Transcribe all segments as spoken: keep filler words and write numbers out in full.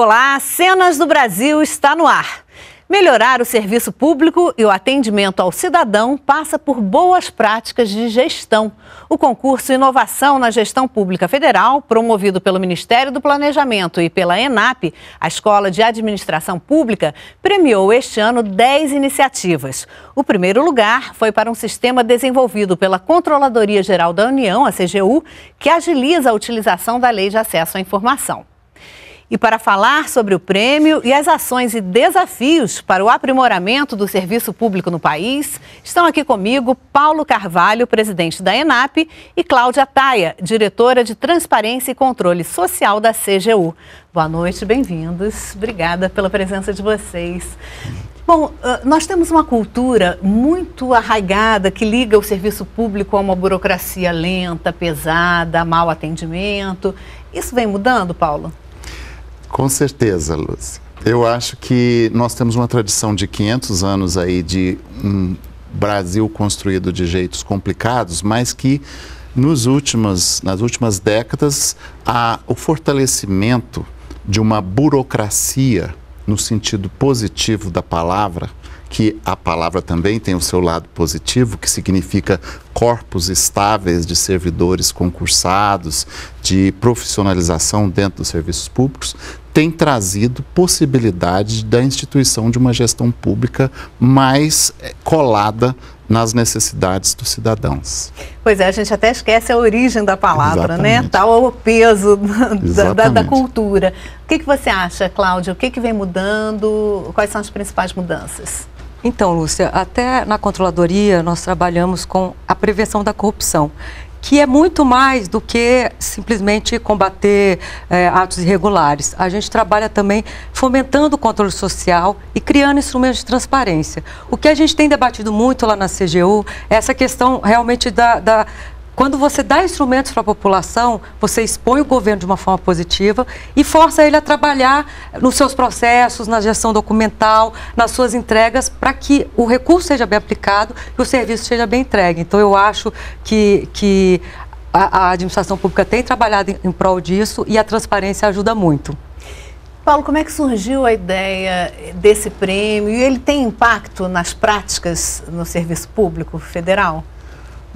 Olá, CENAS do Brasil está no ar. Melhorar o serviço público e o atendimento ao cidadão passa por boas práticas de gestão. O concurso Inovação na Gestão Pública Federal, promovido pelo Ministério do Planejamento e pela ENAP, a Escola de Administração Pública, premiou este ano dez iniciativas. O primeiro lugar foi para um sistema desenvolvido pela Controladoria-Geral da União, a C G U, que agiliza a utilização da Lei de Acesso à Informação. E para falar sobre o prêmio e as ações e desafios para o aprimoramento do serviço público no país, estão aqui comigo Paulo Carvalho, presidente da ENAP, e Cláudia Taia, diretora de Transparência e Controle Social da C G U. Boa noite, bem-vindos. Obrigada pela presença de vocês. Bom, nós temos uma cultura muito arraigada que liga o serviço público a uma burocracia lenta, pesada, mau atendimento. Isso vem mudando, Paulo? Com certeza, Luz. Eu acho que nós temos uma tradição de quinhentos anos aí de um Brasil construído de jeitos complicados, mas que nos últimos, nas últimas décadas há o fortalecimento de uma burocracia no sentido positivo da palavra, que a palavra também tem o seu lado positivo, que significa corpos estáveis de servidores concursados, de profissionalização dentro dos serviços públicos, tem trazido possibilidade da instituição de uma gestão pública mais colada nas necessidades dos cidadãos. Pois é, a gente até esquece a origem da palavra, exatamente, né? Tal é o peso da, da, da cultura. O que, que você acha, Cláudia? O que, que vem mudando? Quais são as principais mudanças? Então, Lúcia, até na Controladoria nós trabalhamos com a prevenção da corrupção, que é muito mais do que simplesmente combater é, atos irregulares. A gente trabalha também fomentando o controle social e criando instrumentos de transparência. O que a gente tem debatido muito lá na C G U é essa questão realmente da... da Quando você dá instrumentos para a população, você expõe o governo de uma forma positiva e força ele a trabalhar nos seus processos, na gestão documental, nas suas entregas, para que o recurso seja bem aplicado e o serviço seja bem entregue. Então, eu acho que, que a, a administração pública tem trabalhado em, em prol disso e a transparência ajuda muito. Paulo, como é que surgiu a ideia desse prêmio e ele tem impacto nas práticas no serviço público federal?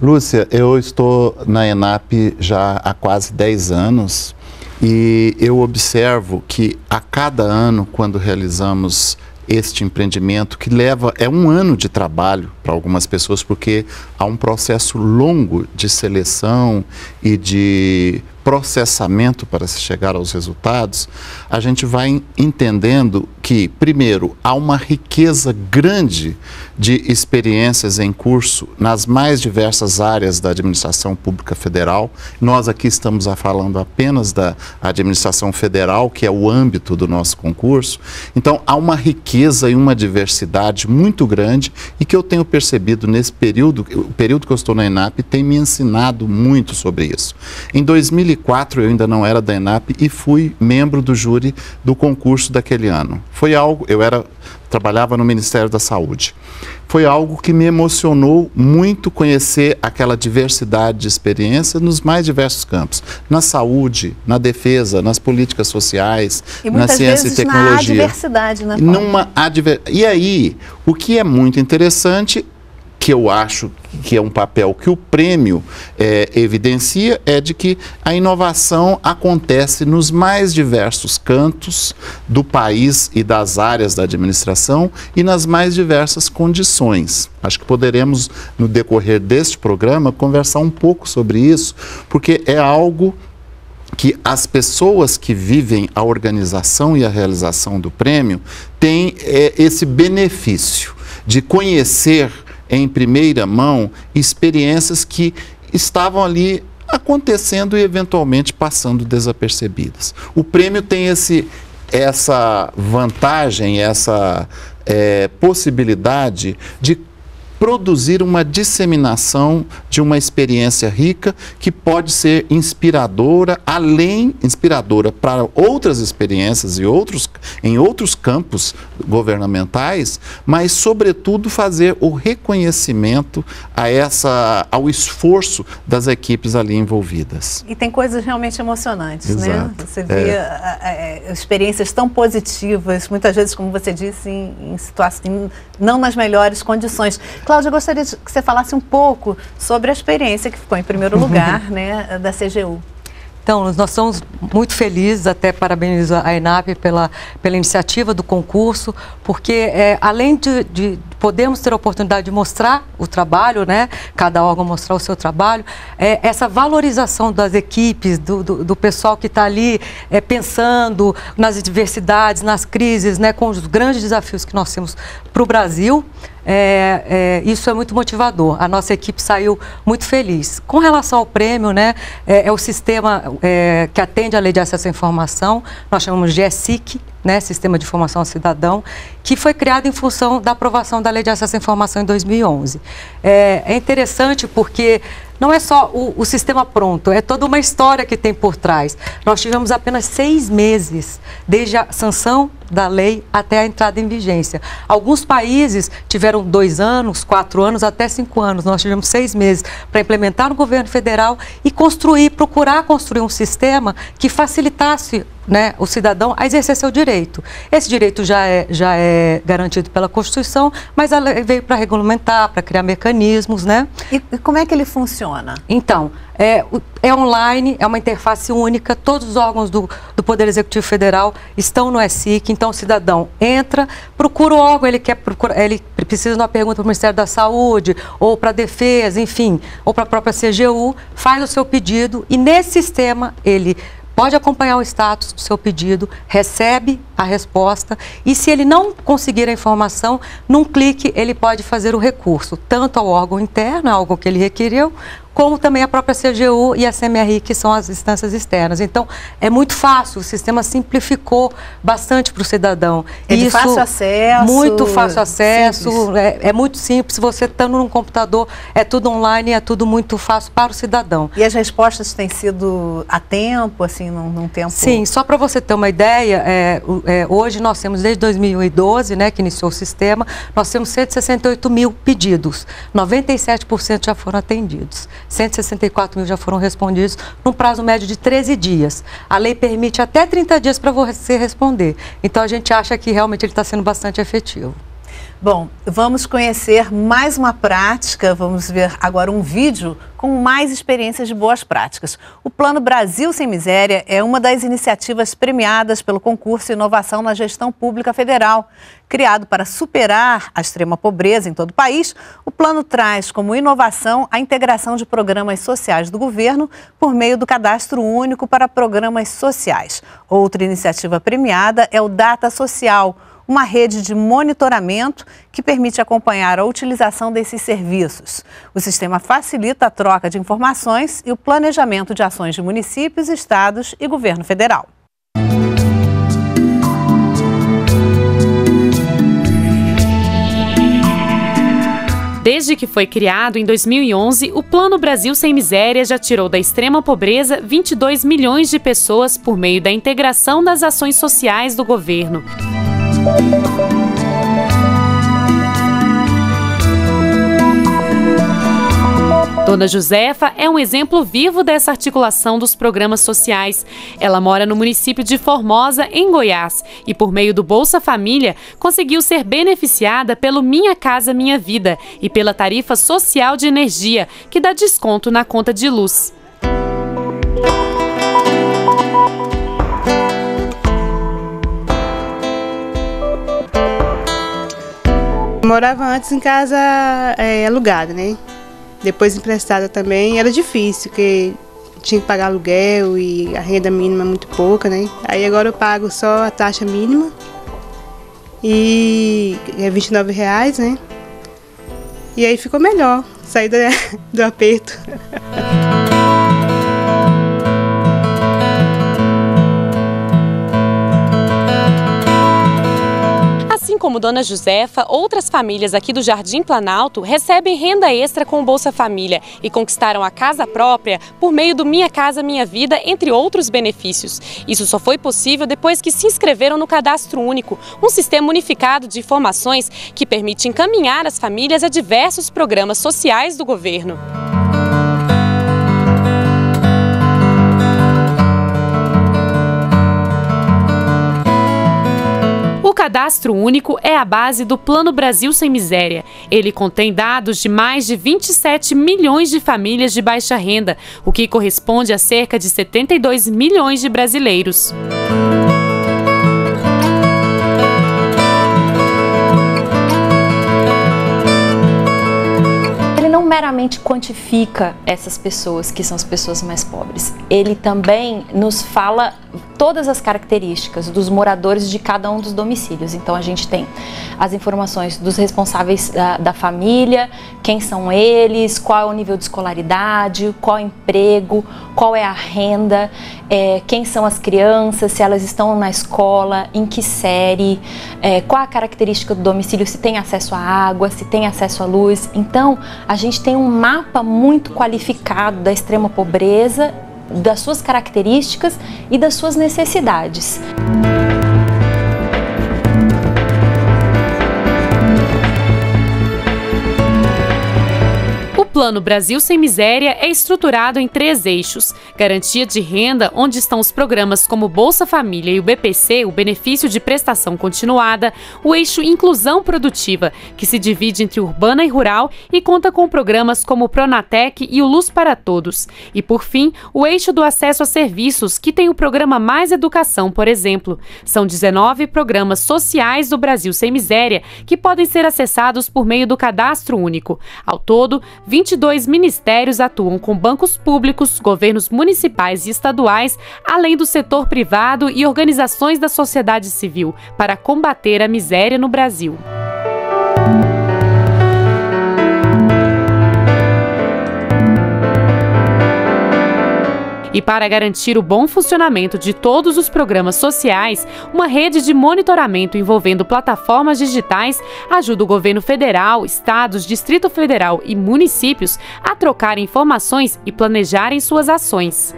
Lúcia, eu estou na ENAP já há quase dez anos e eu observo que a cada ano, quando realizamos este empreendimento, que leva, é um ano de trabalho para algumas pessoas, porque há um processo longo de seleção e de processamento para se chegar aos resultados, a gente vai entendendo que, primeiro, há uma riqueza grande de experiências em curso nas mais diversas áreas da administração pública federal. Nós aqui estamos falando apenas da administração federal, que é o âmbito do nosso concurso. Então, há uma riqueza e uma diversidade muito grande e que eu tenho percebido nesse período, o período que eu estou na ENAP, tem me ensinado muito sobre isso. Em dois mil e quatro, eu ainda não era da ENAP e fui membro do júri do concurso daquele ano. Foi algo, eu era, trabalhava no Ministério da Saúde. Foi algo que me emocionou muito conhecer aquela diversidade de experiência nos mais diversos campos. Na saúde, na defesa, nas políticas sociais, e na ciência vezes, e tecnologia. Na adversidade, né, Paulo? Numa adver... E aí, o que é muito interessante, que eu acho que é um papel que o prêmio é, evidencia, é de que a inovação acontece nos mais diversos cantos do país e das áreas da administração e nas mais diversas condições. Acho que poderemos, no decorrer deste programa, conversar um pouco sobre isso, porque é algo que as pessoas que vivem a organização e a realização do prêmio têm é, esse benefício de conhecer em primeira mão experiências que estavam ali acontecendo e eventualmente passando desapercebidas. O prêmio tem esse, essa vantagem, essa é, possibilidade de produzir uma disseminação de uma experiência rica que pode ser inspiradora, além inspiradora para outras experiências e outros, em outros campos governamentais, mas sobretudo fazer o reconhecimento a essa, ao esforço das equipes ali envolvidas. E tem coisas realmente emocionantes, Exato. Né? Você vê é. experiências tão positivas, muitas vezes, como você disse, em, em situações não nas melhores condições. Cláudia, eu gostaria que você falasse um pouco sobre a experiência que ficou em primeiro lugar, né, da C G U. Então, nós somos muito felizes, até parabenizo a ENAP pela, pela iniciativa do concurso, porque é, além de, de podermos ter a oportunidade de mostrar o trabalho, né, cada órgão mostrar o seu trabalho, é, essa valorização das equipes, do, do, do pessoal que está ali é, pensando nas adversidades, nas crises, né, com os grandes desafios que nós temos para o Brasil. É, é, isso é muito motivador. A nossa equipe saiu muito feliz. Com relação ao prêmio, né, é, é o sistema é, que atende à Lei de Acesso à Informação, nós chamamos de e-S I C, né, Sistema de Informação ao Cidadão, que foi criado em função da aprovação da Lei de Acesso à Informação em dois mil e onze. É, é interessante porque não é só o, o sistema pronto, é toda uma história que tem por trás. Nós tivemos apenas seis meses desde a sanção da lei até a entrada em vigência. Alguns países tiveram dois anos, quatro anos, até cinco anos. Nós tivemos seis meses para implementar no governo federal e construir, procurar construir um sistema que facilitasse, né, o cidadão a exercer seu direito. Esse direito já é, já é garantido pela Constituição, mas a lei veio para regulamentar, para criar mecanismos, né? E, e como é que ele funciona? Então, é, é online, é uma interface única, todos os órgãos do, do Poder Executivo Federal estão no e-S I C, então o cidadão entra, procura o órgão, ele, quer procurar, ele precisa de uma pergunta para o Ministério da Saúde, ou para a Defesa, enfim, ou para a própria C G U, faz o seu pedido e nesse sistema ele pode acompanhar o status do seu pedido, recebe a resposta e se ele não conseguir a informação, num clique ele pode fazer o recurso, tanto ao órgão interno, algo que ele requereu, como também a própria C G U e a C M R I, que são as instâncias externas. Então, é muito fácil, o sistema simplificou bastante para o cidadão. Ele Isso, fácil acesso. Muito fácil acesso, é, é muito simples. Você estando num computador, é tudo online, é tudo muito fácil para o cidadão. E as respostas têm sido a tempo, assim, num, num tempo... Sim, só para você ter uma ideia, é, é, hoje nós temos, desde dois mil e doze, né, que iniciou o sistema, nós temos cento e sessenta e oito mil pedidos, noventa e sete por cento já foram atendidos. cento e sessenta e quatro mil já foram respondidos num prazo médio de treze dias. A lei permite até trinta dias para você responder. Então, a gente acha que realmente ele está sendo bastante efetivo. Bom, vamos conhecer mais uma prática, vamos ver agora um vídeo com mais experiências de boas práticas. O Plano Brasil Sem Miséria é uma das iniciativas premiadas pelo concurso Inovação na Gestão Pública Federal. Criado para superar a extrema pobreza em todo o país, o plano traz como inovação a integração de programas sociais do governo por meio do Cadastro Único para Programas Sociais. Outra iniciativa premiada é o Data Social, uma rede de monitoramento que permite acompanhar a utilização desses serviços. O sistema facilita a troca de informações e o planejamento de ações de municípios, estados e governo federal. Desde que foi criado em dois mil e onze, o Plano Brasil Sem Miséria já tirou da extrema pobreza vinte e dois milhões de pessoas por meio da integração das ações sociais do governo. Dona Josefa é um exemplo vivo dessa articulação dos programas sociais. Ela mora no município de Formosa, em Goiás, e por meio do Bolsa Família conseguiu ser beneficiada pelo Minha Casa Minha Vida e pela tarifa social de energia, que dá desconto na conta de luz. Morava antes em casa é, alugada, né? Depois emprestada também. Era difícil, porque tinha que pagar aluguel e a renda mínima é muito pouca, né? Aí agora eu pago só a taxa mínima, e é vinte e nove reais, né? E aí ficou melhor, saí do, do aperto. como Dona Josefa, outras famílias aqui do Jardim Planalto recebem renda extra com o Bolsa Família e conquistaram a casa própria por meio do Minha Casa Minha Vida, entre outros benefícios. Isso só foi possível depois que se inscreveram no Cadastro Único, um sistema unificado de informações que permite encaminhar as famílias a diversos programas sociais do governo. O Cadastro Único é a base do Plano Brasil Sem Miséria. Ele contém dados de mais de vinte e sete milhões de famílias de baixa renda, o que corresponde a cerca de setenta e dois milhões de brasileiros. Ele não meramente quantifica essas pessoas, que são as pessoas mais pobres. Ele também nos fala todas as características dos moradores de cada um dos domicílios. Então a gente tem as informações dos responsáveis da, da família, quem são eles, qual é o nível de escolaridade, qual é o emprego, qual é a renda, é, quem são as crianças, se elas estão na escola, em que série, é, qual a característica do domicílio, se tem acesso à água, se tem acesso à luz. Então a gente tem um mapa muito qualificado da extrema pobreza, das suas características e das suas necessidades. O Plano Brasil Sem Miséria é estruturado em três eixos: garantia de renda, onde estão os programas como Bolsa Família e o B P C, o benefício de prestação continuada; o eixo inclusão produtiva, que se divide entre urbana e rural e conta com programas como o Pronatec e o Luz para Todos; e, por fim, o eixo do acesso a serviços, que tem o programa Mais Educação, por exemplo. São dezenove programas sociais do Brasil Sem Miséria que podem ser acessados por meio do Cadastro Único. Ao todo, vinte e dois ministérios atuam com bancos públicos, governos municipais e estaduais, além do setor privado e organizações da sociedade civil, para combater a miséria no Brasil. E para garantir o bom funcionamento de todos os programas sociais, uma rede de monitoramento envolvendo plataformas digitais ajuda o governo federal, estados, Distrito Federal e municípios a trocar informações e planejarem suas ações.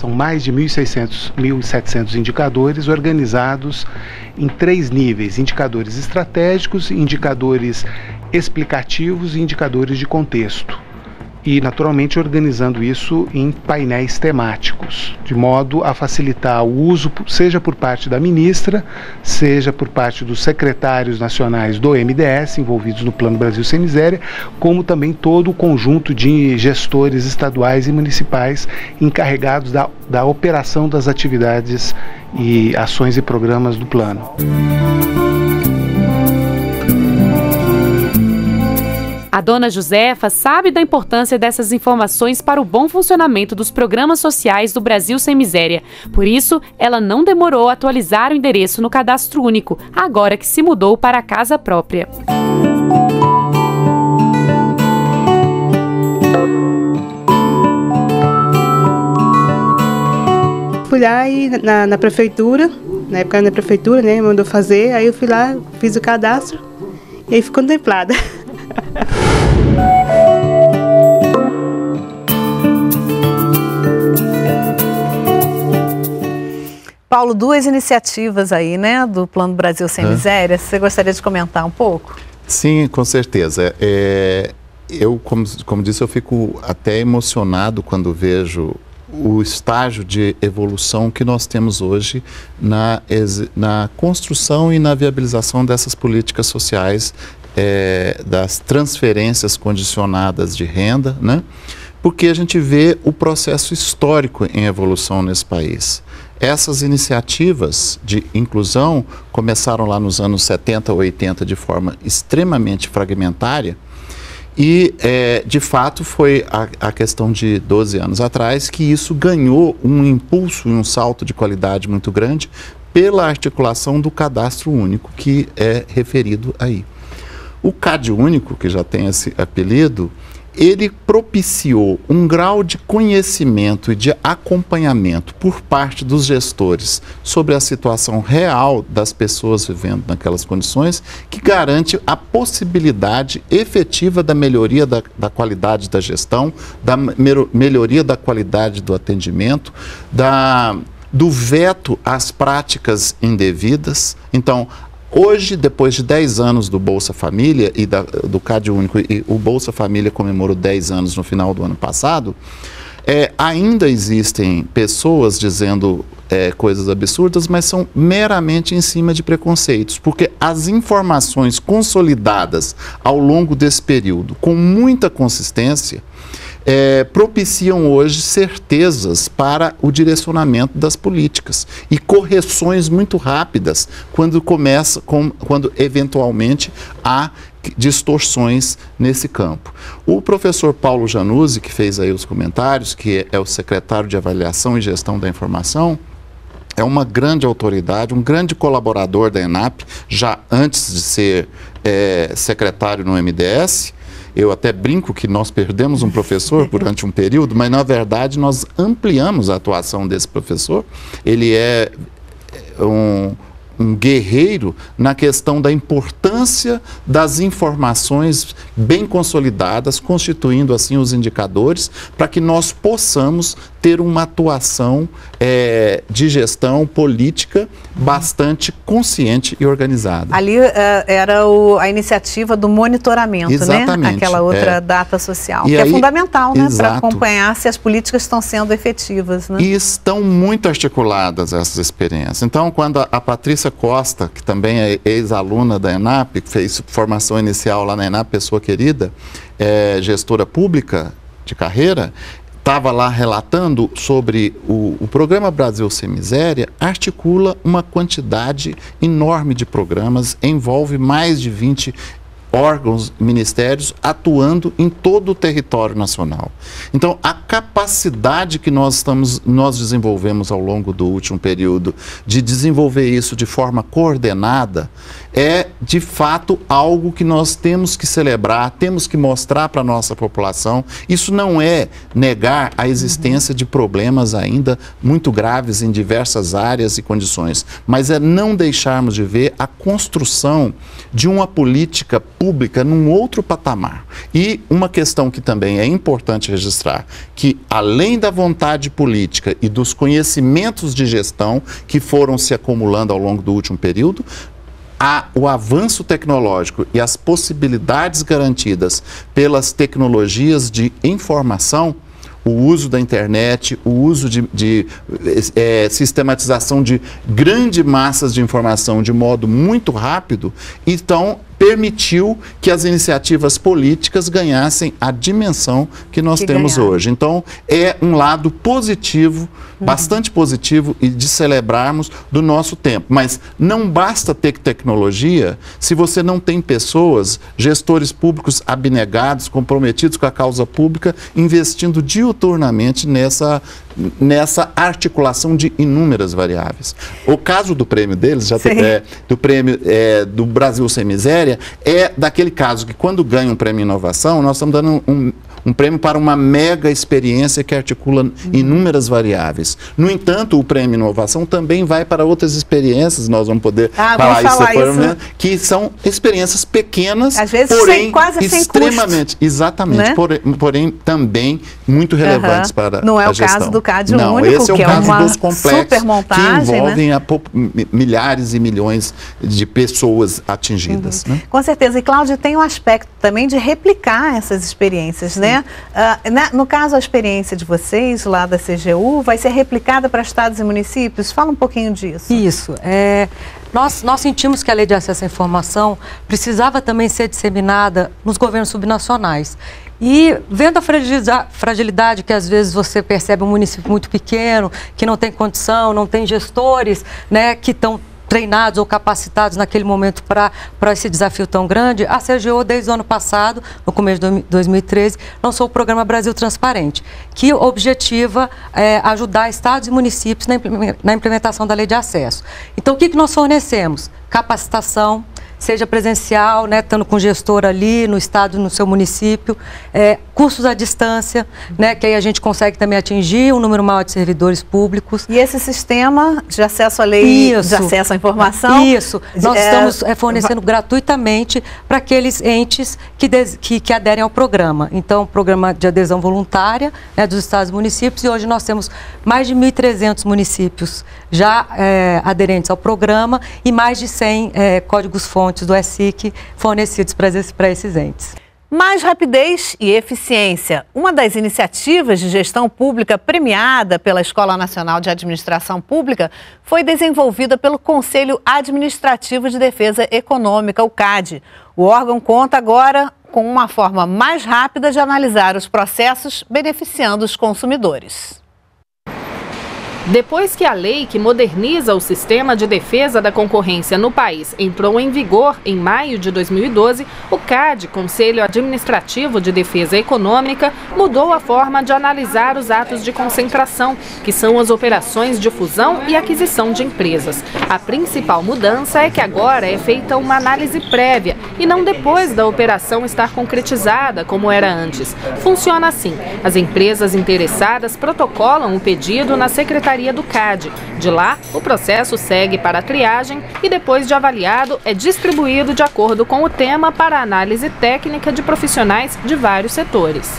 São mais de mil e seiscentos, mil e setecentos indicadores organizados em três níveis: indicadores estratégicos, indicadores explicativos e indicadores de contexto, e naturalmente organizando isso em painéis temáticos, de modo a facilitar o uso, seja por parte da ministra, seja por parte dos secretários nacionais do M D S envolvidos no Plano Brasil Sem Miséria, como também todo o conjunto de gestores estaduais e municipais encarregados da, da operação das atividades e ações e programas do plano. A Dona Josefa sabe da importância dessas informações para o bom funcionamento dos programas sociais do Brasil Sem Miséria. Por isso, ela não demorou a atualizar o endereço no Cadastro Único, agora que se mudou para a casa própria. Fui lá na, na prefeitura, na época na prefeitura, né, mandou fazer, aí eu fui lá, fiz o cadastro e aí fui contemplada. Paulo, duas iniciativas aí, né, do Plano Brasil Sem Miséria. Você gostaria de comentar um pouco? Sim, com certeza. É, eu, como, como disse, eu fico até emocionado quando vejo o estágio de evolução que nós temos hoje na, na construção e na viabilização dessas políticas sociais, é, das transferências condicionadas de renda, né? Porque a gente vê o processo histórico em evolução nesse país. Essas iniciativas de inclusão começaram lá nos anos setenta, oitenta de forma extremamente fragmentária e, é, de fato, foi a, a questão de doze anos atrás que isso ganhou um impulso e um salto de qualidade muito grande pela articulação do Cadastro Único que é referido aí. O CADE Único, que já tem esse apelido, ele propiciou um grau de conhecimento e de acompanhamento por parte dos gestores sobre a situação real das pessoas vivendo naquelas condições, que garante a possibilidade efetiva da melhoria da, da qualidade da gestão, da melhoria da qualidade do atendimento, da, do veto às práticas indevidas. Então, hoje, depois de dez anos do Bolsa Família e da, do CADE Único, e o Bolsa Família comemorou dez anos no final do ano passado, é, ainda existem pessoas dizendo é, coisas absurdas, mas são meramente em cima de preconceitos, porque as informações consolidadas ao longo desse período, com muita consistência, É, propiciam hoje certezas para o direcionamento das políticas e correções muito rápidas quando começa, com, quando eventualmente há distorções nesse campo. O professor Paulo Januzzi, que fez aí os comentários, que é o secretário de Avaliação e Gestão da Informação, é uma grande autoridade, um grande colaborador da ENAP, já antes de ser é, secretário no M D S. Eu até brinco que nós perdemos um professor durante um período, mas, na verdade, nós ampliamos a atuação desse professor. Ele é um, um guerreiro na questão da importância das informações bem consolidadas, constituindo, assim, os indicadores, para que nós possamos ter uma atuação é, de gestão política bastante consciente e organizada. Ali uh, era o, a iniciativa do monitoramento, exatamente, né? Aquela outra é. Data social, e que aí, é fundamental, né? Para acompanhar se as políticas estão sendo efetivas. Né? E estão muito articuladas essas experiências. Então, quando a, a Patrícia Costa, que também é ex-aluna da ENAP, que fez formação inicial lá na ENAP, pessoa querida, é, gestora pública de carreira, estava lá relatando sobre o, o Programa Brasil Sem Miséria, articula uma quantidade enorme de programas, envolve mais de vinte órgãos, ministérios, atuando em todo o território nacional. Então, a capacidade que nós, estamos, nós desenvolvemos ao longo do último período de desenvolver isso de forma coordenada é, de fato, algo que nós temos que celebrar, temos que mostrar para a nossa população. Isso não é negar a existência de problemas ainda muito graves em diversas áreas e condições, mas é não deixarmos de ver a construção de uma política pública num outro patamar. E uma questão que também é importante registrar, que além da vontade política e dos conhecimentos de gestão que foram se acumulando ao longo do último período, a, o avanço tecnológico e as possibilidades garantidas pelas tecnologias de informação, o uso da internet, o uso de, de é, sistematização de grandes massas de informação de modo muito rápido, então permitiu que as iniciativas políticas ganhassem a dimensão que nós que temos ganhar. hoje. Então, é um lado positivo, uhum. bastante positivo, e de celebrarmos do nosso tempo. Mas não basta ter tecnologia se você não tem pessoas, gestores públicos abnegados, comprometidos com a causa pública, investindo diuturnamente nessa, nessa articulação de inúmeras variáveis. O caso do prêmio deles, já tem, é, do prêmio é, do Brasil Sem Miséria, é daquele caso que, quando ganha um prêmio inovação, nós estamos dando um, um, um prêmio para uma mega experiência que articula inúmeras variáveis. No entanto, o prêmio inovação também vai para outras experiências, nós vamos poder ah, falar, vamos falar isso, depois, isso. Né? Que são experiências pequenas, às vezes porém sem, quase sem extremamente, custo, exatamente, né? porém, porém também muito relevantes uh-huh. para não é a gestão. Não é o caso do CADE Único, não, esse é o que caso é uma dos complexos que envolvem, né? a, milhares e milhões de pessoas atingidas. Uhum. Né? Com certeza. E, Cláudia, tem um aspecto também de replicar essas experiências, né? Uh, na, no caso, a experiência de vocês lá da C G U vai ser replicada para estados e municípios? Fala um pouquinho disso. Isso. É, nós, nós sentimos que a Lei de Acesso à Informação precisava também ser disseminada nos governos subnacionais. E vendo a fragilidade que às vezes você percebe um município muito pequeno, que não tem condição, não tem gestores, né, que estão treinados ou capacitados naquele momento para esse desafio tão grande, a C G U, desde o ano passado, no começo de dois mil e treze, lançou o Programa Brasil Transparente, que objetiva é, ajudar estados e municípios na implementação da lei de acesso. Então, o que, que nós fornecemos? Capacitação, seja presencial, né, estando com gestor ali no estado, no seu município, é, cursos à distância, né, que aí a gente consegue também atingir um número maior de servidores públicos. E esse sistema de acesso à lei, isso, de acesso à informação? Isso, nós é... estamos é, fornecendo gratuitamente para aqueles entes que, des... que, que aderem ao programa. Então, programa de adesão voluntária, né, dos estados e municípios, e hoje nós temos mais de mil e trezentos municípios já é, aderentes ao programa e mais de cem é, códigos-fontes do e-S I C fornecidos para esses, para esses entes. Mais rapidez e eficiência. Uma das iniciativas de gestão pública premiada pela Escola Nacional de Administração Pública foi desenvolvida pelo Conselho Administrativo de Defesa Econômica, o CADE. O órgão conta agora com uma forma mais rápida de analisar os processos, beneficiando os consumidores. Depois que a lei que moderniza o sistema de defesa da concorrência no país entrou em vigor em maio de dois mil e doze, o CADE, Conselho Administrativo de Defesa Econômica, mudou a forma de analisar os atos de concentração, que são as operações de fusão e aquisição de empresas. A principal mudança é que agora é feita uma análise prévia e não depois da operação estar concretizada, como era antes. Funciona assim: as empresas interessadas protocolam o pedido na Secretaria do CADE. De lá, o processo segue para a triagem e, depois de avaliado, é distribuído de acordo com o tema para análise técnica de profissionais de vários setores.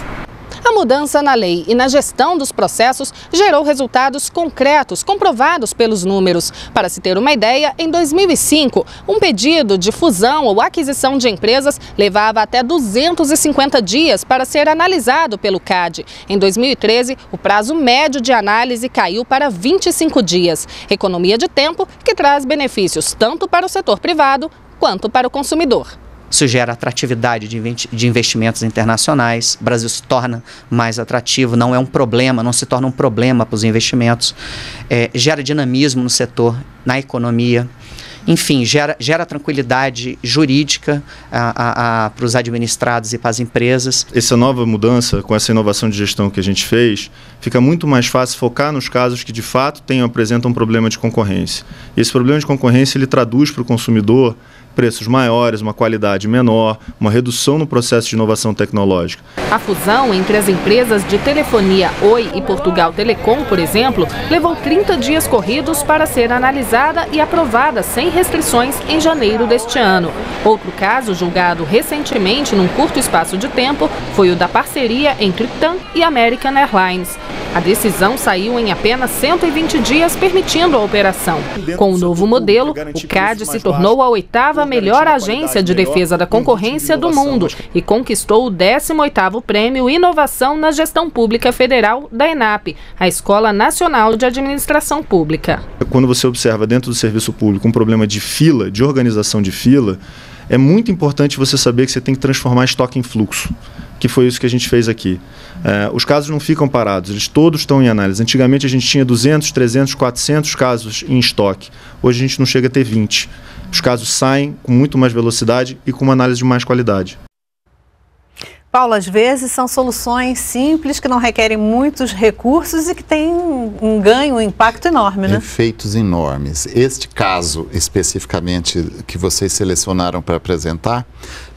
A mudança na lei e na gestão dos processos gerou resultados concretos, comprovados pelos números. Para se ter uma ideia, em dois mil e cinco, um pedido de fusão ou aquisição de empresas levava até duzentos e cinquenta dias para ser analisado pelo CADE. Em dois mil e treze, o prazo médio de análise caiu para vinte e cinco dias. Economia de tempo que traz benefícios tanto para o setor privado quanto para o consumidor. Isso gera atratividade de investimentos internacionais, o Brasil se torna mais atrativo, não é um problema, não se torna um problema para os investimentos, é, gera dinamismo no setor, na economia, enfim, gera, gera tranquilidade jurídica a, a, a, para os administrados e para as empresas. Essa nova mudança, com essa inovação de gestão que a gente fez, fica muito mais fácil focar nos casos que de fato tem, apresentam um problema de concorrência. Esse problema de concorrência ele traduz para o consumidor preços maiores, uma qualidade menor, uma redução no processo de inovação tecnológica. A fusão entre as empresas de telefonia Oi e Portugal Telecom, por exemplo, levou trinta dias corridos para ser analisada e aprovada sem restrições em janeiro deste ano. Outro caso julgado recentemente num curto espaço de tempo foi o da parceria entre TAM e American Airlines. A decisão saiu em apenas cento e vinte dias, permitindo a operação. Com o novo modelo, o CADE se tornou a oitava melhor agência de defesa da concorrência do mundo e conquistou o décimo oitavo Prêmio Inovação na Gestão Pública Federal da ENAP, a Escola Nacional de Administração Pública. Quando você observa dentro do serviço público um problema de fila, de organização de fila, é muito importante você saber que você tem que transformar estoque em fluxo, que foi isso que a gente fez aqui. É, os casos não ficam parados, eles todos estão em análise. Antigamente a gente tinha duzentos, trezentos, quatrocentos casos em estoque. Hoje a gente não chega a ter vinte. Os casos saem com muito mais velocidade e com uma análise de mais qualidade. Paulo, às vezes são soluções simples que não requerem muitos recursos e que têm um ganho, um impacto enorme, né? Efeitos enormes. Este caso, especificamente, que vocês selecionaram para apresentar,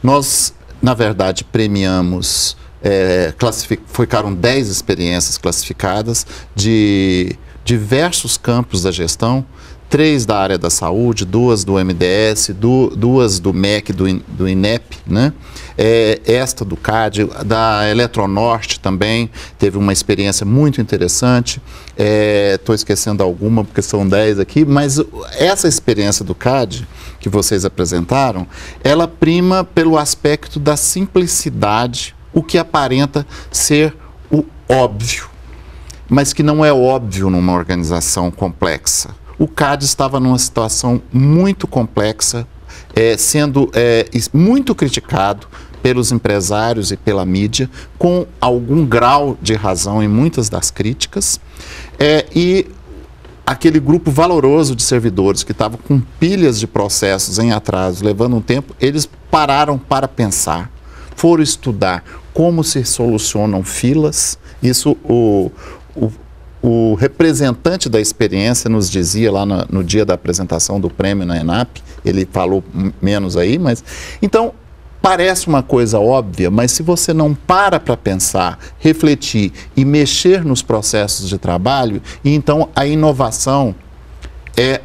nós, na verdade, premiamos, é, classific... ficaram dez experiências classificadas de diversos campos da gestão, três da área da saúde, duas do M D S, du, duas do M E C, do, do INEP, né? É, esta do CADE, da Eletronorte também, teve uma experiência muito interessante. Estou é, esquecendo alguma, porque são dez aqui, mas essa experiência do CADE, que vocês apresentaram, ela prima pelo aspecto da simplicidade, o que aparenta ser o óbvio, mas que não é óbvio numa organização complexa. O CADE estava numa situação muito complexa, é, sendo é, muito criticado pelos empresários e pela mídia, com algum grau de razão em muitas das críticas, é, e aquele grupo valoroso de servidores que estava com pilhas de processos em atraso, levando um tempo, eles pararam para pensar, foram estudar como se solucionam filas. Isso o... o O representante da experiência nos dizia lá no, no dia da apresentação do prêmio na ENAP, ele falou menos aí, mas... Então, parece uma coisa óbvia, mas se você não para para pensar, refletir e mexer nos processos de trabalho, então a inovação é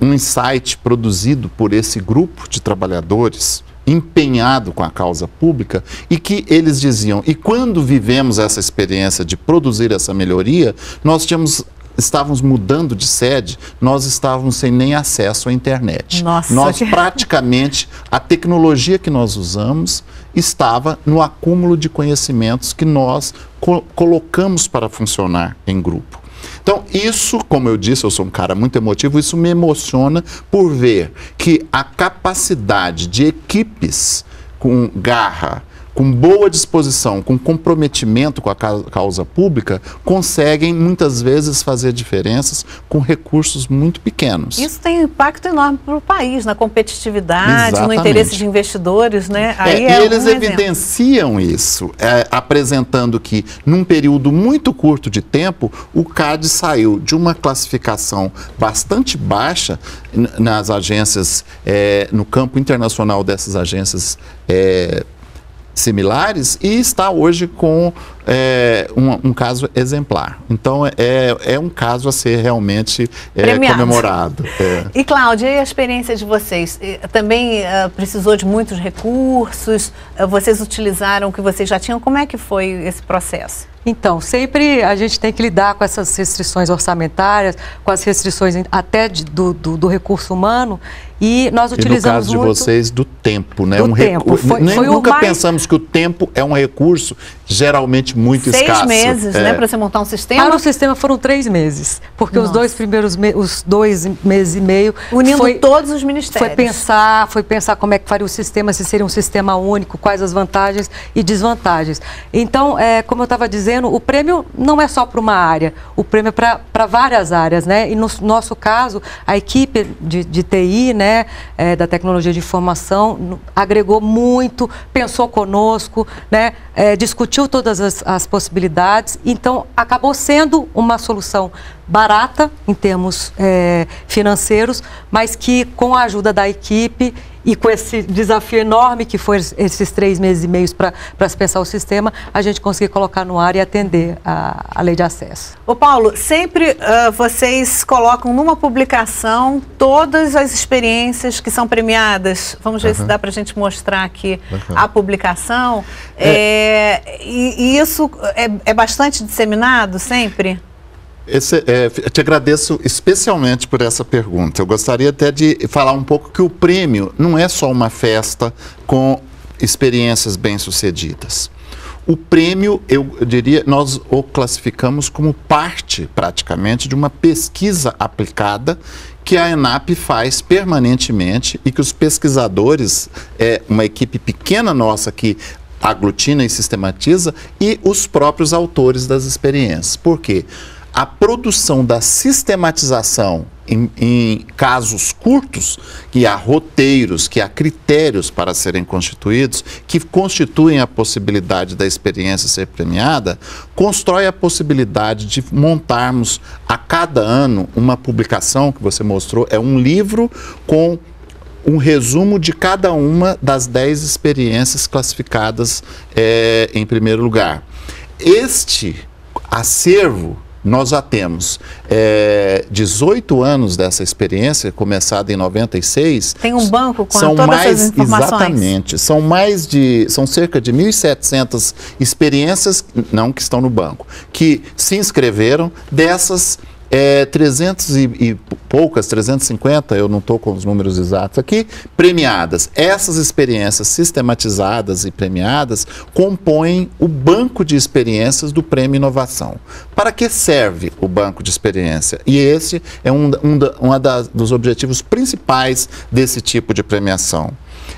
um insight produzido por esse grupo de trabalhadores empenhado com a causa pública e que eles diziam, e quando vivemos essa experiência de produzir essa melhoria, nós tínhamos... estávamos mudando de sede, nós estávamos sem nem acesso à internet. Nossa, nós que... praticamente, a tecnologia que nós usamos estava no acúmulo de conhecimentos que nós co- colocamos para funcionar em grupo. Então, isso, como eu disse, eu sou um cara muito emotivo, isso me emociona por ver que a capacidade de equipes com garra, com boa disposição, com comprometimento com a causa pública, conseguem muitas vezes fazer diferenças com recursos muito pequenos. Isso tem um impacto enorme para o país, na competitividade, exatamente, no interesse de investidores, né? Aí é, é e eles um evidenciam exemplo. Isso, é, apresentando que, num período muito curto de tempo, o CADE saiu de uma classificação bastante baixa nas agências, é, no campo internacional dessas agências é, similares e está hoje com é, um, um caso exemplar. Então, é, é um caso a ser realmente é, comemorado. É. E, Cláudia, e a experiência de vocês? Também uh, precisou de muitos recursos? Uh, vocês utilizaram o que vocês já tinham? Como é que foi esse processo? Então, sempre a gente tem que lidar com essas restrições orçamentárias, com as restrições até de, do, do, do recurso humano. E nós utilizamos e no caso muito... de vocês, do tempo, né? Do um tempo. Recu... Foi, Nem, foi nunca mais... pensamos que o tempo é um recurso geralmente muito Seis escasso. Seis meses, é. né? Para você montar um sistema? Para o sistema foram três meses. Porque Nossa. os dois primeiros me... os dois meses e meio... Unindo foi... todos os ministérios. Foi pensar, foi pensar como é que faria o sistema, se seria um sistema único, quais as vantagens e desvantagens. Então, é, como eu estava dizendo, o prêmio não é só para uma área. O prêmio é para várias áreas, né? E no nosso caso, a equipe de, de T I, né? É, da tecnologia de informação, agregou muito, pensou conosco, né, é, discutiu todas as, as possibilidades, então acabou sendo uma solução barata em termos é, financeiros, mas que com a ajuda da equipe e com esse desafio enorme que foi esses três meses e meio para se pensar o sistema, a gente conseguiu colocar no ar e atender a, a lei de acesso. Ô Paulo, sempre uh, vocês colocam numa publicação todas as experiências que são premiadas. Vamos ver uhum. se dá para a gente mostrar aqui uhum. a publicação. É. É, e, e isso é, é bastante disseminado sempre? Esse, é, eu te agradeço especialmente por essa pergunta. Eu gostaria até de falar um pouco que o prêmio não é só uma festa com experiências bem-sucedidas. O prêmio, eu diria, nós o classificamos como parte, praticamente, de uma pesquisa aplicada que a ENAP faz permanentemente e que os pesquisadores, é uma equipe pequena nossa que aglutina e sistematiza, e os próprios autores das experiências. Por quê? A produção da sistematização em, em casos curtos, que há roteiros, que há critérios para serem constituídos, que constituem a possibilidade da experiência ser premiada, constrói a possibilidade de montarmos a cada ano uma publicação que você mostrou, é um livro com um resumo de cada uma das dez experiências classificadas é, em primeiro lugar. Este acervo, nós já temos é, dezoito anos dessa experiência, começada em noventa e seis. Tem um banco com são todas mais, essas informações. Exatamente. São, mais de, são cerca de mil e setecentas experiências, não que estão no banco, que se inscreveram. Dessas é, trezentas e, e poucas, trezentas e cinquenta, eu não estou com os números exatos aqui, premiadas. Essas experiências sistematizadas e premiadas compõem o banco de experiências do Prêmio Inovação. Para que serve o banco de experiência? E esse é um, um, da, um da, dos objetivos principais desse tipo de premiação.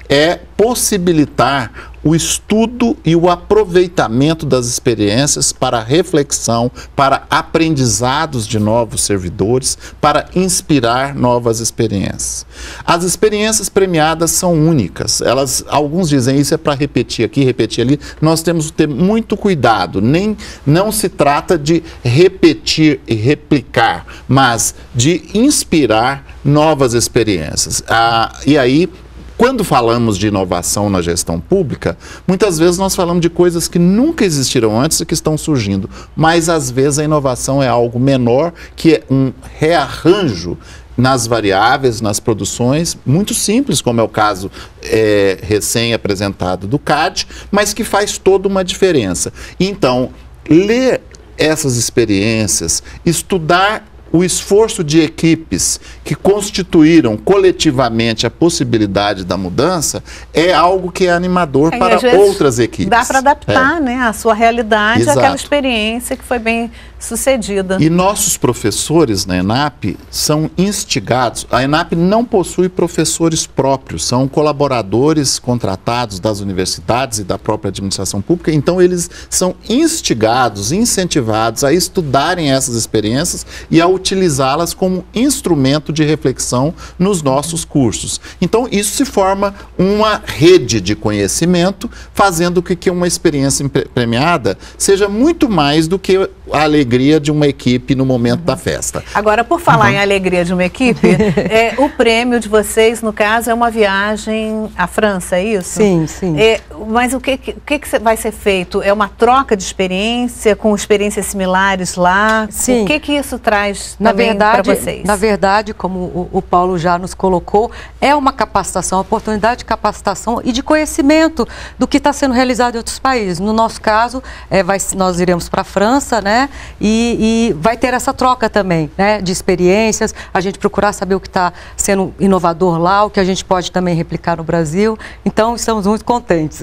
É possibilitar o estudo e o aproveitamento das experiências para reflexão, para aprendizados de novos servidores, para inspirar novas experiências. As experiências premiadas são únicas. Elas, alguns dizem isso é para repetir aqui, repetir ali. Nós temos que ter muito cuidado. Nem, não se trata de repetir e replicar, mas de inspirar novas experiências. Ah, e aí... Quando falamos de inovação na gestão pública, muitas vezes nós falamos de coisas que nunca existiram antes e que estão surgindo, mas às vezes a inovação é algo menor, que é um rearranjo nas variáveis, nas produções, muito simples, como é o caso é, recém-apresentado do C A D, mas que faz toda uma diferença. Então, ler essas experiências, estudar o esforço de equipes que constituíram coletivamente a possibilidade da mudança é algo que é animador é, para outras equipes. Dá para adaptar, é. né, a sua realidade. Exato. Àquela experiência que foi bem sucedida. E nossos professores na ENAP são instigados. A ENAP não possui professores próprios, são colaboradores contratados das universidades e da própria administração pública. Então, eles são instigados, incentivados a estudarem essas experiências e a utilizá-las como instrumento de reflexão nos nossos cursos. Então, isso se forma uma rede de conhecimento, fazendo com que uma experiência premiada seja muito mais do que a alegria de uma equipe no momento uhum. da festa. Agora, por falar uhum. em alegria de uma equipe, é, o prêmio de vocês, no caso, é uma viagem à França, é isso? Sim, sim. É, mas o que, que, que vai ser feito? É uma troca de experiência com experiências similares lá? Sim. O que, que isso traz? Na verdade, na verdade, como o, o Paulo já nos colocou, é uma capacitação, uma oportunidade de capacitação e de conhecimento do que está sendo realizado em outros países. No nosso caso, é, vai, nós iremos para a França, né? E, e vai ter essa troca também, né? De experiências, a gente procurar saber o que está sendo inovador lá, o que a gente pode também replicar no Brasil. Então, estamos muito contentes.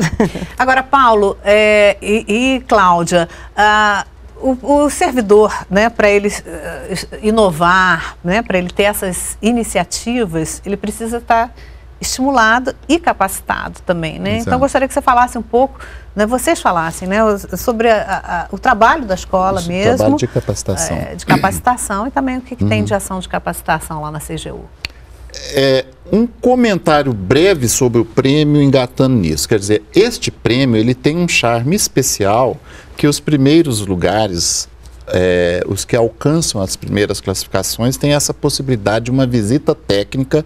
Agora, Paulo é, e, e Cláudia, a O, o servidor, né, para ele uh, inovar, né, para ele ter essas iniciativas, ele precisa estar estimulado e capacitado também, né? Exato. Então, gostaria que você falasse um pouco, né, vocês falassem, né, sobre a, a, o trabalho da escola. Isso, mesmo. O trabalho de capacitação. É, de capacitação e também o que, que uhum. tem de ação de capacitação lá na C G U. É, um comentário breve sobre o prêmio engatando nisso. Quer dizer, este prêmio ele tem um charme especial que os primeiros lugares, é, os que alcançam as primeiras classificações, têm essa possibilidade de uma visita técnica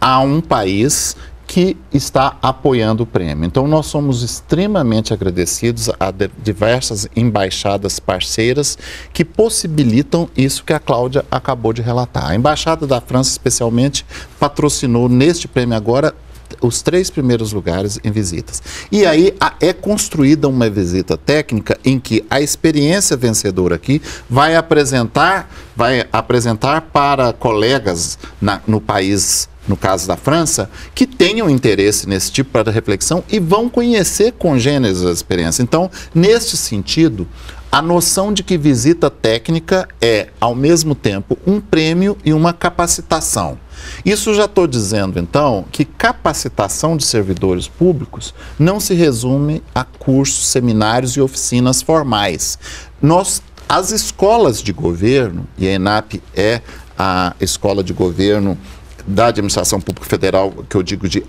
a um país que está apoiando o prêmio. Então, nós somos extremamente agradecidos a diversas embaixadas parceiras que possibilitam isso que a Cláudia acabou de relatar. A Embaixada da França, especialmente, patrocinou neste prêmio agora os três primeiros lugares em visitas. E aí a, é construída uma visita técnica em que a experiência vencedora aqui vai apresentar, vai apresentar para colegas na, no país, no caso da França, que tenham interesse nesse tipo de reflexão e vão conhecer congêneres da experiência. Então, neste sentido, a noção de que visita técnica é, ao mesmo tempo, um prêmio e uma capacitação. Isso já estou dizendo, então, que capacitação de servidores públicos não se resume a cursos, seminários e oficinas formais. Nós, as escolas de governo, e a ENAP é a escola de governo da Administração Pública Federal, que eu digo de,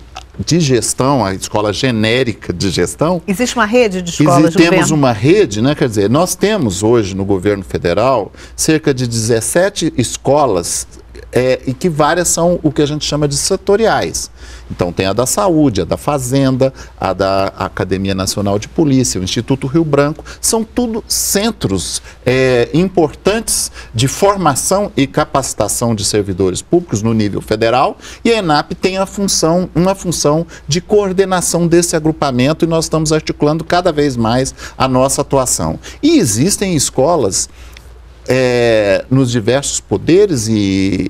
de gestão, a escola genérica de gestão. Existe uma rede de escolas de governo? Temos uma rede, né? Quer dizer, nós temos hoje no governo federal cerca de dezessete escolas, é, e que várias são o que a gente chama de setoriais. Então, tem a da Saúde, a da Fazenda, a da Academia Nacional de Polícia, o Instituto Rio Branco. São tudo centros é, importantes de formação e capacitação de servidores públicos no nível federal. E a ENAP tem a função, uma função de coordenação desse agrupamento e nós estamos articulando cada vez mais a nossa atuação. E existem escolas é, nos diversos poderes, e,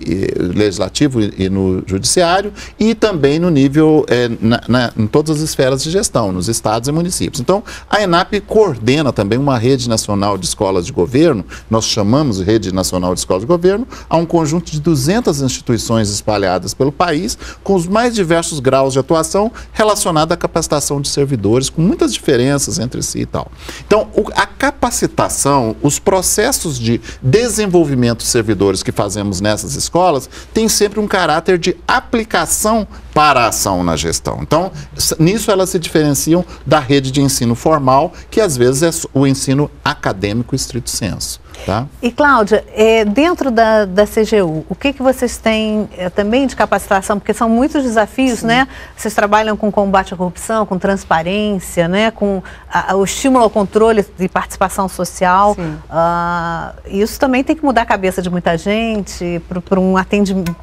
e, legislativo e, e no judiciário, e também no nível, é, na, na, em todas as esferas de gestão, nos estados e municípios. Então, a ENAP coordena também uma rede nacional de escolas de governo, nós chamamos de rede nacional de escolas de governo, a um conjunto de duzentas instituições espalhadas pelo país, com os mais diversos graus de atuação relacionada à capacitação de servidores, com muitas diferenças entre si e tal. Então, a capacitação, os processos de desenvolvimento dos servidores que fazemos nessas escolas, tem sempre um caráter de aplicação para a ação na gestão. Então, nisso elas se diferenciam da rede de ensino formal, que às vezes é o ensino acadêmico estrito sensu. Tá? E, Cláudia, é, dentro da, da C G U, o que, que vocês têm é, também de capacitação? Porque são muitos desafios, sim, né? Vocês trabalham com combate à corrupção, com transparência, né? Com a, o estímulo ao controle de participação social. Ah, isso também tem que mudar a cabeça de muita gente para um,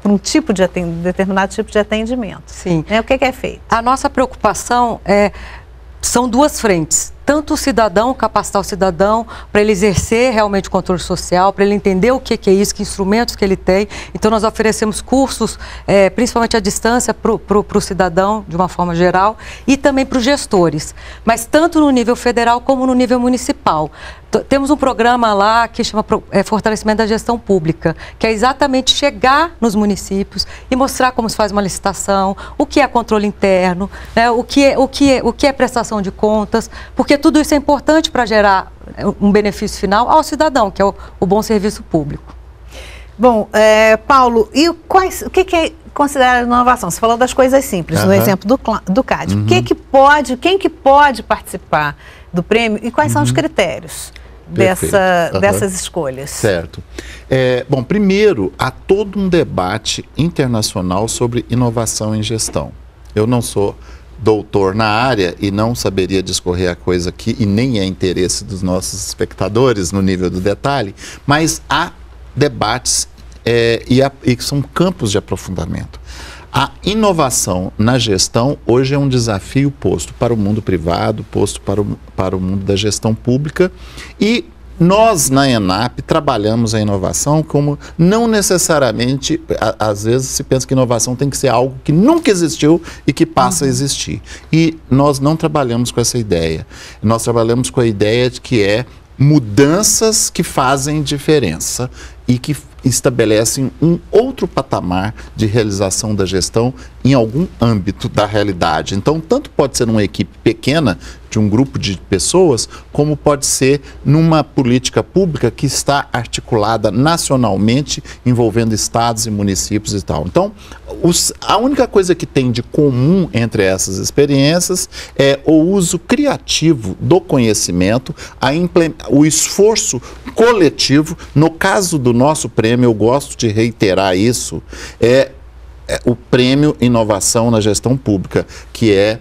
um tipo de atendimento, determinado tipo de atendimento. Sim. Né? O que, que é feito? A nossa preocupação é... São duas frentes, tanto o cidadão, capacitar o cidadão para ele exercer realmente o controle social, para ele entender o que é isso, que instrumentos que ele tem. Então nós oferecemos cursos, é, principalmente à distância, para o cidadão, de uma forma geral, e também para os gestores, mas tanto no nível federal como no nível municipal. T- temos um programa lá que chama é, Fortalecimento da Gestão Pública, que é exatamente chegar nos municípios e mostrar como se faz uma licitação, o que é controle interno, né, o que é, o que é, o que é prestação de contas, porque tudo isso é importante para gerar um benefício final ao cidadão, que é o, o bom serviço público. Bom, é, Paulo, e quais, o que, que é considerado inovação? Você falou das coisas simples, uhum, no exemplo do, do CADE. Uhum. Que que pode, quem que pode participar do prêmio e quais, uhum, são os critérios dessa, uhum, dessas escolhas? Certo. É, bom, primeiro, há todo um debate internacional sobre inovação em gestão. Eu não sou doutor na área e não saberia discorrer a coisa aqui, e nem é interesse dos nossos espectadores no nível do detalhe, mas há debates é, e, a, e são campos de aprofundamento. A inovação na gestão hoje é um desafio posto para o mundo privado, posto para o, para o mundo da gestão pública, e nós na ENAP trabalhamos a inovação como não necessariamente, a, às vezes se pensa que inovação tem que ser algo que nunca existiu e que passa, uhum, a existir. E nós não trabalhamos com essa ideia, nós trabalhamos com a ideia de que é mudanças que fazem diferença e que estabelecem um outro patamar de realização da gestão em algum âmbito da realidade. Então, tanto pode ser numa equipe pequena, de um grupo de pessoas, como pode ser numa política pública que está articulada nacionalmente, envolvendo estados e municípios e tal. Então, os, a única coisa que tem de comum entre essas experiências é o uso criativo do conhecimento, a o esforço coletivo. No caso do nosso prêmio, eu gosto de reiterar isso, é, é o Prêmio Inovação na Gestão Pública, que é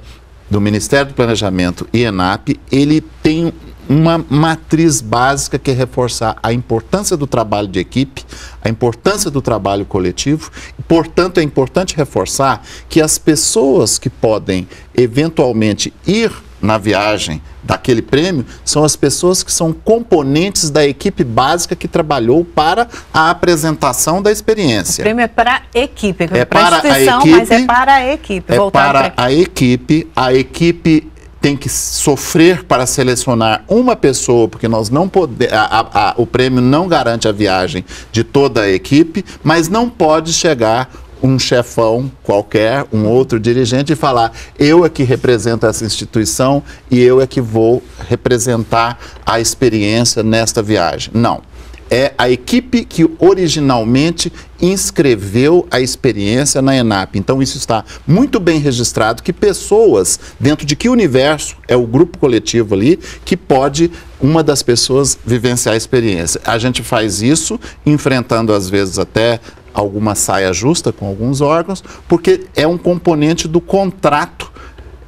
do Ministério do Planejamento e ENAP. Ele tem uma matriz básica que é reforçar a importância do trabalho de equipe, a importância do trabalho coletivo. Portanto, é importante reforçar que as pessoas que podem eventualmente ir na viagem daquele prêmio são as pessoas que são componentes da equipe básica que trabalhou para a apresentação da experiência. O prêmio é para a equipe, é para a equipe, mas é para a equipe. É para a equipe, a equipe tem que sofrer para selecionar uma pessoa, porque nós não pode, a, a, a, o prêmio não garante a viagem de toda a equipe, mas não pode chegar um chefão qualquer, um outro dirigente, e falar: eu é que represento essa instituição e eu é que vou representar a experiência nesta viagem. Não. É a equipe que originalmente inscreveu a experiência na ENAP. Então, isso está muito bem registrado, que pessoas, dentro de que universo é o grupo coletivo ali, que pode uma das pessoas vivenciar a experiência. A gente faz isso, enfrentando às vezes até alguma saia justa com alguns órgãos, porque é um componente do contrato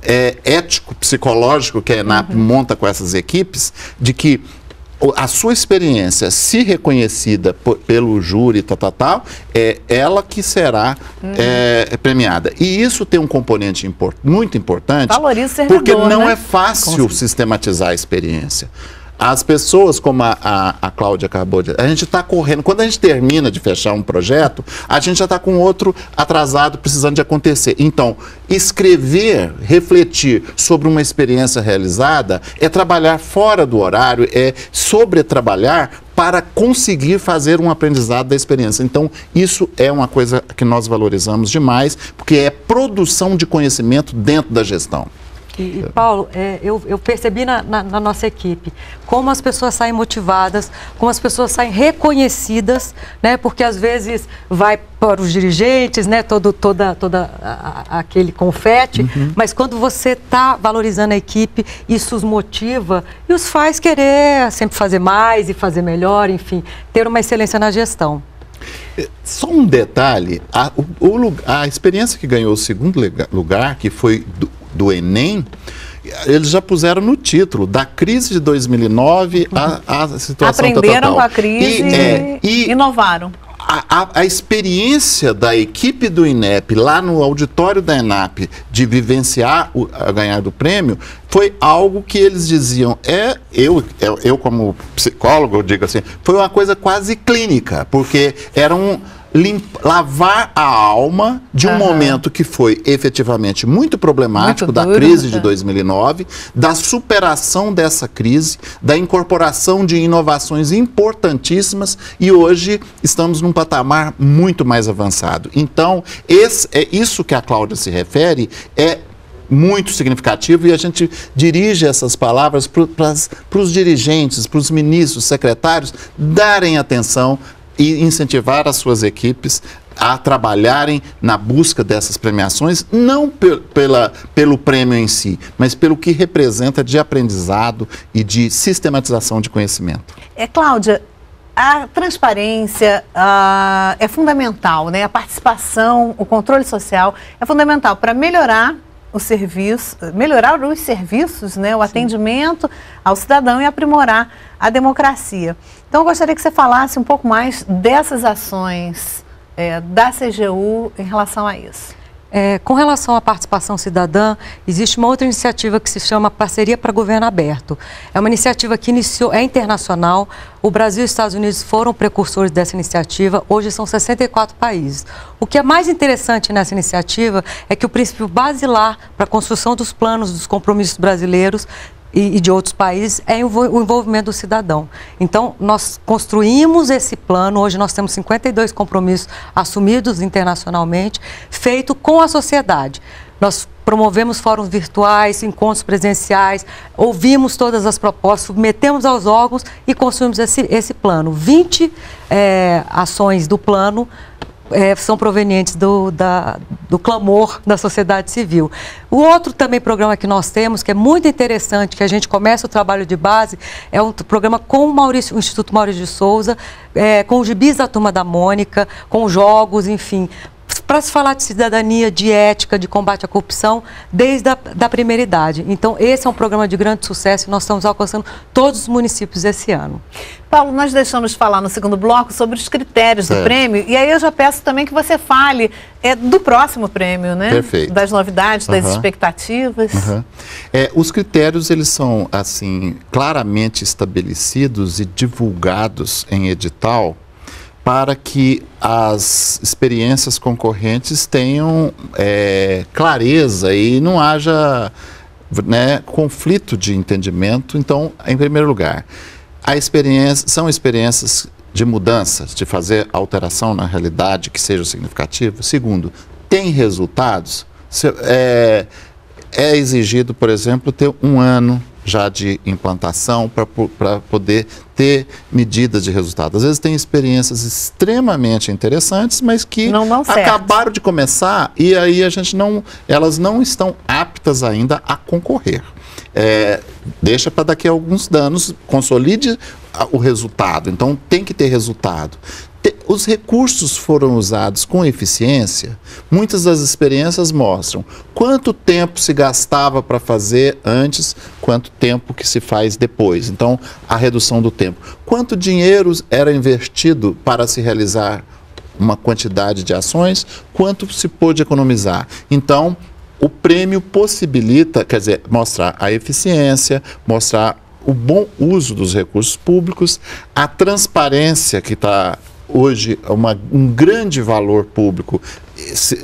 é, ético, psicológico, que a ENAP, uhum, monta com essas equipes, de que a sua experiência, se reconhecida por, pelo júri, tal, tal, tal, é ela que será, uhum, é, premiada. E isso tem um componente import, muito importante, valoriza o servidor, porque não, né, é fácil sistematizar a experiência. As pessoas, como a, a, a Cláudia acabou de... A gente está correndo... Quando a gente termina de fechar um projeto, a gente já está com outro atrasado precisando de acontecer. Então, escrever, refletir sobre uma experiência realizada é trabalhar fora do horário, é sobretrabalhar para conseguir fazer um aprendizado da experiência. Então, isso é uma coisa que nós valorizamos demais, porque é produção de conhecimento dentro da gestão. E, e Paulo, é, eu, eu percebi na, na, na nossa equipe como as pessoas saem motivadas, como as pessoas saem reconhecidas, né? Porque às vezes vai para os dirigentes, né? Todo, toda, toda a, a, aquele confete, uhum. Mas quando você está valorizando a equipe, isso os motiva e os faz querer sempre fazer mais e fazer melhor, enfim, ter uma excelência na gestão. Só um detalhe, a, o, a experiência que ganhou o segundo lugar, que foi do, do Enem, eles já puseram no título, da crise de dois mil e nove à situação atual. Aprenderam com a crise e, é, e inovaram. A, a, a experiência da equipe do INEP, lá no auditório da ENAP, de vivenciar o, a ganhar do prêmio, foi algo que eles diziam, é, eu, eu, eu como psicólogo, eu digo assim, foi uma coisa quase clínica, porque era um... Limpa, lavar a alma de um uhum. momento que foi efetivamente muito problemático, muito da duro, crise é. de dois mil e nove, da superação dessa crise, da incorporação de inovações importantíssimas, e hoje estamos num patamar muito mais avançado. Então, esse, é isso que a Cláudia se refere, é muito significativo, e a gente dirige essas palavras para os dirigentes, para os ministros, secretários, darem atenção e incentivar as suas equipes a trabalharem na busca dessas premiações, não pe- pela, pelo prêmio em si, mas pelo que representa de aprendizado e de sistematização de conhecimento. É, Cláudia, a transparência uh, é fundamental, né? A participação, o controle social é fundamental para melhorar o serviço, melhorar os serviços, né? O Sim. atendimento ao cidadão e aprimorar a democracia. Então, eu gostaria que você falasse um pouco mais dessas ações é, da C G U em relação a isso. É, com relação à participação cidadã, existe uma outra iniciativa que se chama Parceria para Governo Aberto. É uma iniciativa que iniciou, é internacional, o Brasil e os Estados Unidos foram precursores dessa iniciativa, hoje são sessenta e quatro países. O que é mais interessante nessa iniciativa é que o princípio basilar para a construção dos planos dos compromissos brasileiros e de outros países, é o envolvimento do cidadão. Então, nós construímos esse plano, hoje nós temos cinquenta e dois compromissos assumidos internacionalmente, feito com a sociedade. Nós promovemos fóruns virtuais, encontros presenciais, ouvimos todas as propostas, submetemos aos órgãos e construímos esse, esse plano. vinte é, ações do plano É, são provenientes do, da, do clamor da sociedade civil. O outro também programa que nós temos, que é muito interessante, que a gente começa o trabalho de base, é um programa com o, Maurício, o Instituto Maurício de Souza, é, com os gibis da Turma da Mônica, com jogos, enfim, para se falar de cidadania, de ética, de combate à corrupção, desde a da primeira idade. Então, esse é um programa de grande sucesso e nós estamos alcançando todos os municípios esse ano. Paulo, nós deixamos de falar no segundo bloco sobre os critérios certo. do prêmio, e aí eu já peço também que você fale é, do próximo prêmio, né? Perfeito. Das novidades, das uhum. expectativas. Uhum. É, os critérios, eles são, assim, claramente estabelecidos e divulgados em edital, para que as experiências concorrentes tenham é, clareza e não haja né, conflito de entendimento. Então, em primeiro lugar, a experiência, são experiências de mudanças, de fazer alteração na realidade que seja significativa. Segundo, tem resultados? Se, é, é exigido, por exemplo, ter um ano já de implantação para poder ter medidas de resultado. Às vezes tem experiências extremamente interessantes, mas que não dão certo. Acabaram de começar e aí a gente não, elas não estão aptas ainda a concorrer. É, deixa para daqui a alguns anos, consolide o resultado. Então tem que ter resultado. Os recursos foram usados com eficiência. Muitas das experiências mostram quanto tempo se gastava para fazer antes, quanto tempo que se faz depois. Então, a redução do tempo. Quanto dinheiro era investido para se realizar uma quantidade de ações, quanto se pôde economizar. Então, o prêmio possibilita, quer dizer, mostrar a eficiência, mostrar o bom uso dos recursos públicos, a transparência que está hoje uma, um grande valor público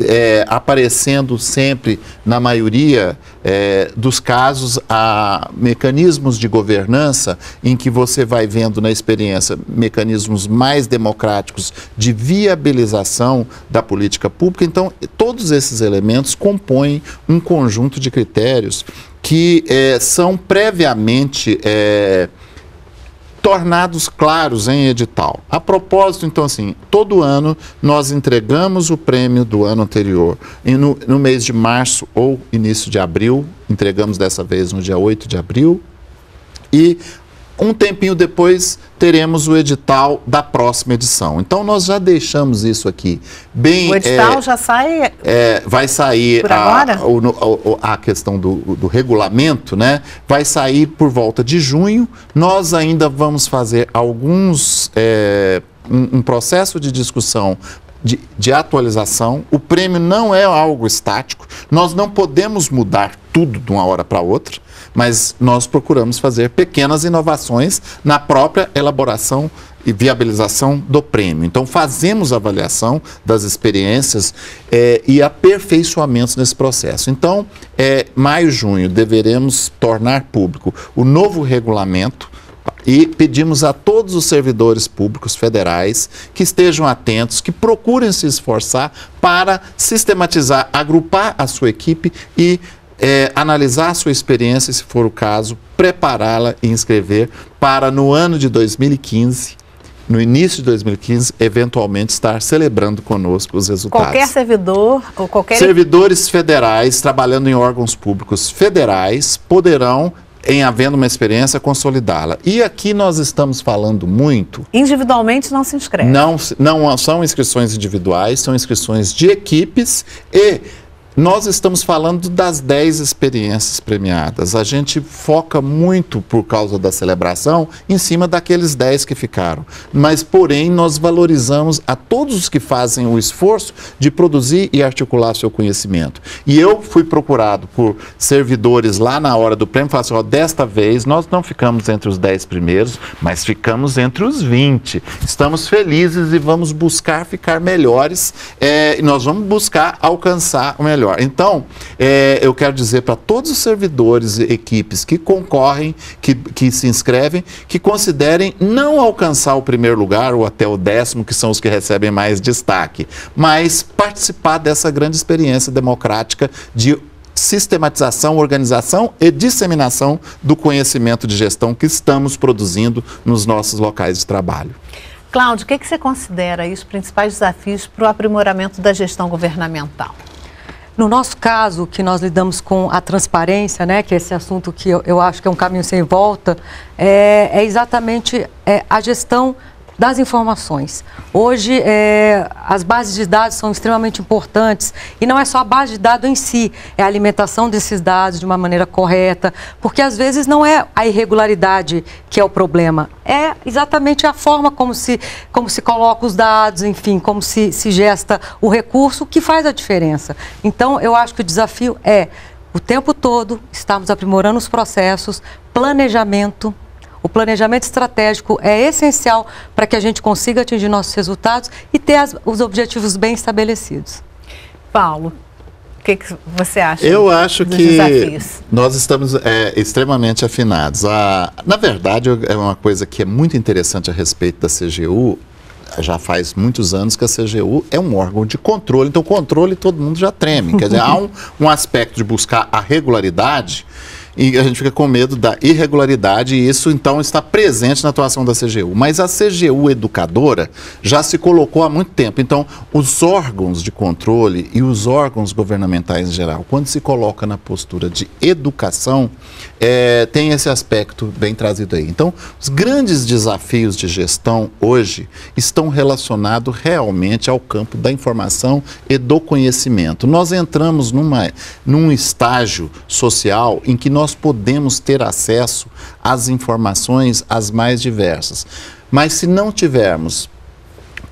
é, aparecendo sempre na maioria é, dos casos a mecanismos de governança em que você vai vendo na experiência mecanismos mais democráticos de viabilização da política pública. Então, todos esses elementos compõem um conjunto de critérios que é, são previamente é, tornados claros em edital. A propósito, então, assim, todo ano nós entregamos o prêmio do ano anterior. E no, no mês de março ou início de abril, entregamos dessa vez no dia oito de abril. E um tempinho depois teremos o edital da próxima edição. Então, nós já deixamos isso aqui bem... O edital é, já sai... É, vai sair... Por a, agora? A, a questão do, do regulamento, né? Vai sair por volta de junho. Nós ainda vamos fazer alguns... É, um, um processo de discussão... De, de atualização. O prêmio não é algo estático, nós não podemos mudar tudo de uma hora para outra, mas nós procuramos fazer pequenas inovações na própria elaboração e viabilização do prêmio. Então, fazemos avaliação das experiências é, e aperfeiçoamentos nesse processo. Então, é, maio, junho, deveremos tornar público o novo regulamento. E pedimos a todos os servidores públicos federais que estejam atentos, que procurem se esforçar para sistematizar, agrupar a sua equipe e é, analisar a sua experiência, se for o caso, prepará-la e inscrever para no ano de dois mil e quinze... no início de dois mil e quinze, eventualmente estar celebrando conosco os resultados. Qualquer servidor ou qualquer... Servidores federais trabalhando em órgãos públicos federais poderão... em havendo uma experiência, consolidá-la. E aqui nós estamos falando muito... Individualmente não se inscreve. Não, não são inscrições individuais, são inscrições de equipes e nós estamos falando das dez experiências premiadas. A gente foca muito, por causa da celebração, em cima daqueles dez que ficaram. Mas, porém, nós valorizamos a todos os que fazem o esforço de produzir e articular seu conhecimento. E eu fui procurado por servidores lá na hora do prêmio, falaram assim, ó, desta vez nós não ficamos entre os dez primeiros, mas ficamos entre os vinte. Estamos felizes e vamos buscar ficar melhores, é, nós vamos buscar alcançar o melhor. Então, é, eu quero dizer para todos os servidores e equipes que concorrem, que, que se inscrevem, que considerem não alcançar o primeiro lugar ou até o décimo, que são os que recebem mais destaque, mas participar dessa grande experiência democrática de sistematização, organização e disseminação do conhecimento de gestão que estamos produzindo nos nossos locais de trabalho. Cláudia, o que, que você considera aí os principais desafios para o aprimoramento da gestão governamental? No nosso caso, que nós lidamos com a transparência, né, que é esse assunto que eu, eu acho que é um caminho sem volta, é, é exatamente é, a gestão das informações. Hoje, é, as bases de dados são extremamente importantes e não é só a base de dados em si, é a alimentação desses dados de uma maneira correta, porque às vezes não é a irregularidade que é o problema, é exatamente a forma como se, como se coloca os dados, enfim, como se, se gesta o recurso que faz a diferença. Então, eu acho que o desafio é, o tempo todo, estamos aprimorando os processos, planejamento. O planejamento estratégico é essencial para que a gente consiga atingir nossos resultados e ter as, os objetivos bem estabelecidos. Paulo, o que, que você acha? Eu acho que desafios? Nós estamos é, extremamente afinados. A, na verdade, é uma coisa que é muito interessante a respeito da C G U. Já faz muitos anos que a C G U é um órgão de controle, então controle todo mundo já treme. Quer dizer, há um, um aspecto de buscar a regularidade e a gente fica com medo da irregularidade e isso, então, está presente na atuação da C G U. Mas a C G U educadora já se colocou há muito tempo. Então, os órgãos de controle e os órgãos governamentais em geral, quando se coloca na postura de educação, é, tem esse aspecto bem trazido aí. Então, os grandes desafios de gestão hoje estão relacionados realmente ao campo da informação e do conhecimento. Nós entramos numa, num estágio social em que nós Nós podemos ter acesso às informações as mais diversas, mas se não tivermos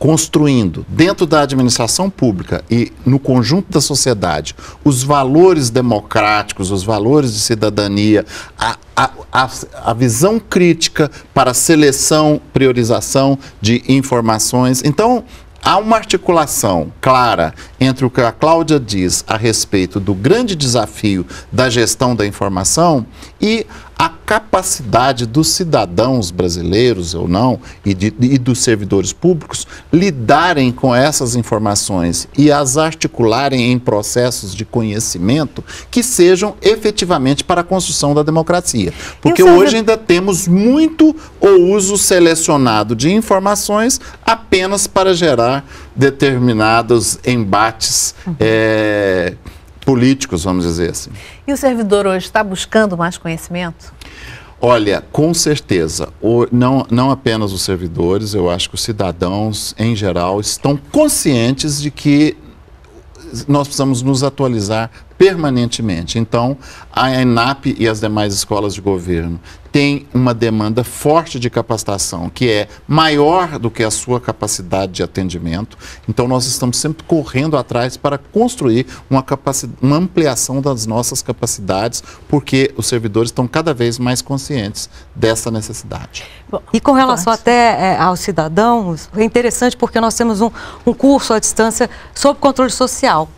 construindo dentro da administração pública e no conjunto da sociedade os valores democráticos, os valores de cidadania, a, a, a, a visão crítica para seleção, priorização de informações. Então, há uma articulação clara entre o que a Cláudia diz a respeito do grande desafio da gestão da informação e a capacidade dos cidadãos brasileiros, ou não, e, de, e dos servidores públicos lidarem com essas informações e as articularem em processos de conhecimento que sejam efetivamente para a construção da democracia. Porque servidor... hoje ainda temos muito o uso selecionado de informações apenas para gerar determinados embates, uhum. é... políticos, vamos dizer assim. E o servidor hoje está buscando mais conhecimento? Olha, com certeza, o, não, não apenas os servidores, eu acho que os cidadãos em geral estão conscientes de que nós precisamos nos atualizar permanentemente. Então, a ENAP e as demais escolas de governo têm uma demanda forte de capacitação, que é maior do que a sua capacidade de atendimento. Então, nós estamos sempre correndo atrás para construir uma, uma ampliação das nossas capacidades, porque os servidores estão cada vez mais conscientes dessa necessidade. Bom, e com relação antes. até é, aos cidadãos, é interessante porque nós temos um, um curso à distância sobre controle social.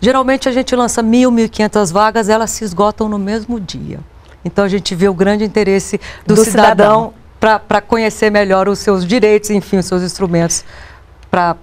Geralmente a gente lança mil, mil e quinhentas vagas, elas se esgotam no mesmo dia. Então a gente vê o grande interesse do, do cidadão, cidadão. para conhecer melhor os seus direitos, enfim, os seus instrumentos para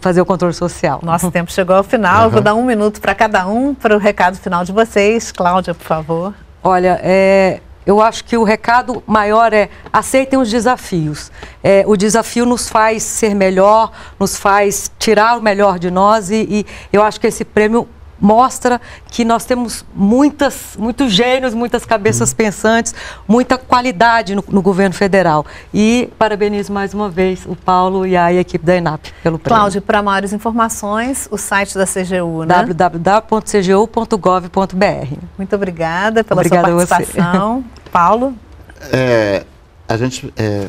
fazer o controle social. Nosso tempo chegou ao final, uhum. Vou dar um minuto para cada um, para o recado final de vocês. Cláudia, por favor. Olha, é, eu acho que o recado maior é aceitem os desafios. É, o desafio nos faz ser melhor, nos faz tirar o melhor de nós e, e eu acho que esse prêmio mostra que nós temos muitas, muitos gênios, muitas cabeças pensantes, muita qualidade no, no governo federal. E parabenizo mais uma vez o Paulo e a equipe da ENAP pelo prêmio. Cláudio, para maiores informações, o site da C G U, né? w w w ponto c g u ponto gov ponto b r. Muito obrigada pela Obrigado sua participação. Você. Paulo? É, a gente... É...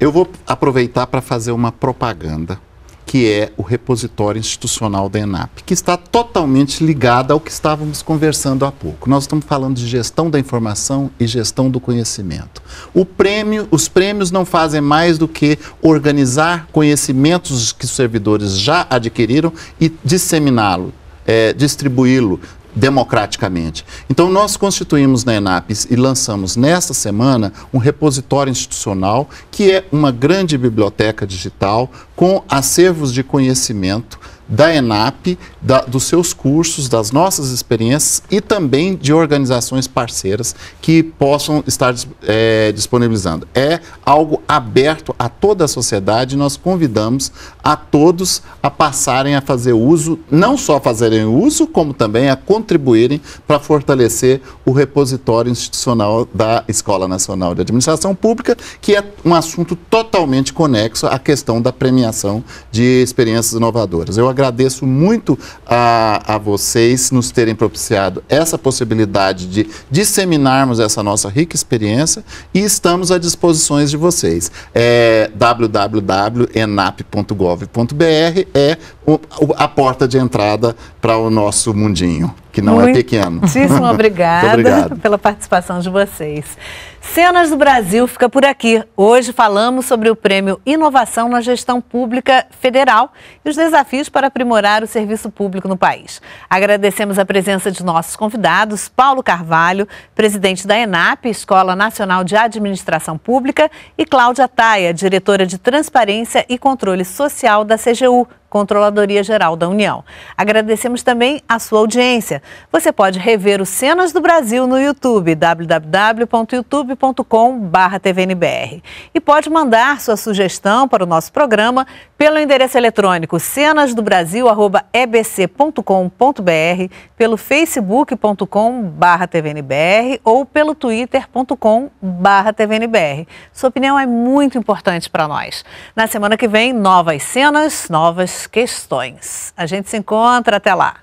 Eu vou aproveitar para fazer uma propaganda, que é o repositório institucional da ENAP, que está totalmente ligado ao que estávamos conversando há pouco. Nós estamos falando de gestão da informação e gestão do conhecimento. O prêmio, os prêmios não fazem mais do que organizar conhecimentos que os servidores já adquiriram e disseminá-lo, é, distribuí-lo democraticamente. Então, nós constituímos na ENAP e lançamos nesta semana um repositório institucional que é uma grande biblioteca digital com acervos de conhecimento da ENAP, da, dos seus cursos, das nossas experiências e também de organizações parceiras que possam estar é, disponibilizando. É algo aberto a toda a sociedade e nós convidamos a todos a passarem a fazer uso, não só fazerem uso, como também a contribuírem para fortalecer o repositório institucional da Escola Nacional de Administração Pública, que é um assunto totalmente conexo à questão da premiação de experiências inovadoras. Eu agradeço muito a, a vocês nos terem propiciado essa possibilidade de disseminarmos essa nossa rica experiência e estamos à disposição de vocês. É, w w w ponto enap ponto gov ponto b r é o, a porta de entrada para o nosso mundinho, que não muito é pequeno. Muitíssimo obrigada pela participação de vocês. Cenas do Brasil fica por aqui. Hoje falamos sobre o Prêmio Inovação na Gestão Pública Federal e os desafios para aprimorar o serviço público no país. Agradecemos a presença de nossos convidados, Paulo Carvalho, presidente da ENAP, Escola Nacional de Administração Pública, e Cláudia Taia, diretora de Transparência e Controle Social da C G U, Controladoria-Geral da União. Agradecemos também a sua audiência. Você pode rever o Cenas do Brasil no YouTube, w w w ponto youtube ponto com barra t v n b r. E pode mandar sua sugestão para o nosso programa pelo endereço eletrônico cenas do brasil arroba e b c ponto com ponto b r, pelo facebook ponto com barra t v n b r ou pelo twitter ponto com barra t v n b r. Sua opinião é muito importante para nós. Na semana que vem, novas cenas, novas questões. A gente se encontra, até lá!